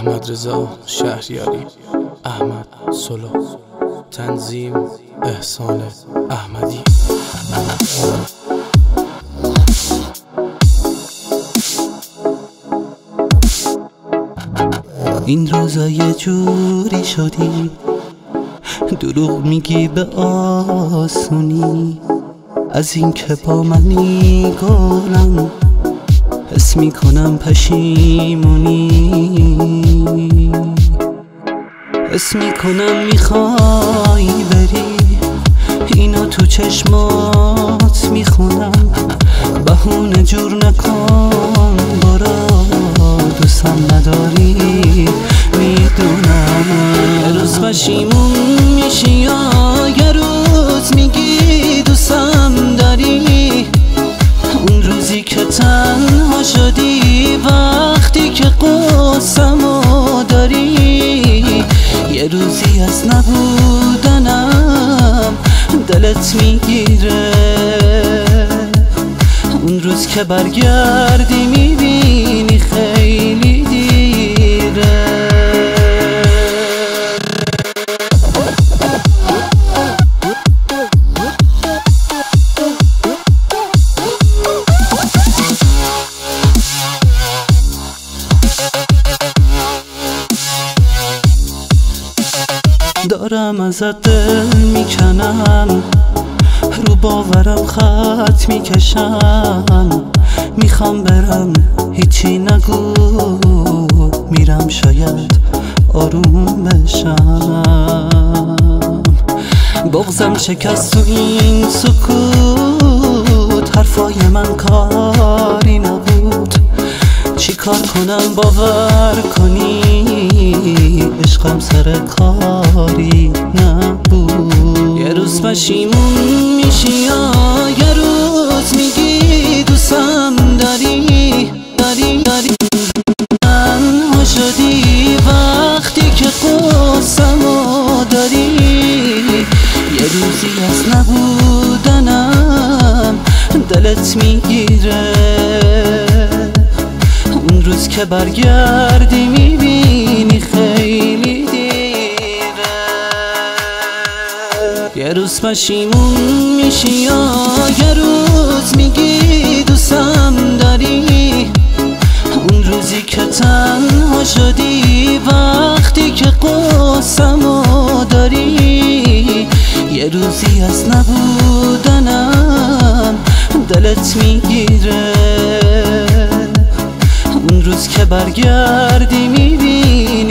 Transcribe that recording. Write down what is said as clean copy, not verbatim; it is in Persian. احمد رزا شهریاری، احمد سلو، تنظیم احسان احمدی. این روزا یه جوری شدی دروغ میگی به آسونی، از این که با منی گلم حس میکنم پشیمونی، حس میکنم میخوای بری، اینا تو چشمات میخونم، بهونه جور نکن برا دوستم نداری میدونم. یه روز پشیمون میشی یا یه روز میگی دوستم داری، اون روزی که تنها شدی وقتی که قصمو داری، یه روزی از نبودنم دلت میگیره، اون روز که برگردی میبینی خیلی دیره. دارم ازت دل میکنم، رو باورم خط میکشم، میخوام برم هیچی نگو، میرم شاید آروم بشم، بغضم شکست تو این سکوت، حرفای من کاری نبود، چی کار کنم باور کنی عشقم سر کاری نبود. یه روز پشیمون میشی یا یه روز میگی دوستم داری، تنها شدی وقتی که قصمو داری، یه روزی از نبودنم دلت میگیره، اون روز که برگردی میبینی خیلی دیره. یه روز پشیمون میشی یا یه روز میگی دوستم داری، اون روزی که تنها شدی وقتی که قصمو داری، یه روزی از نبودنم دلت میگیره، اون روز که برگردی میبینی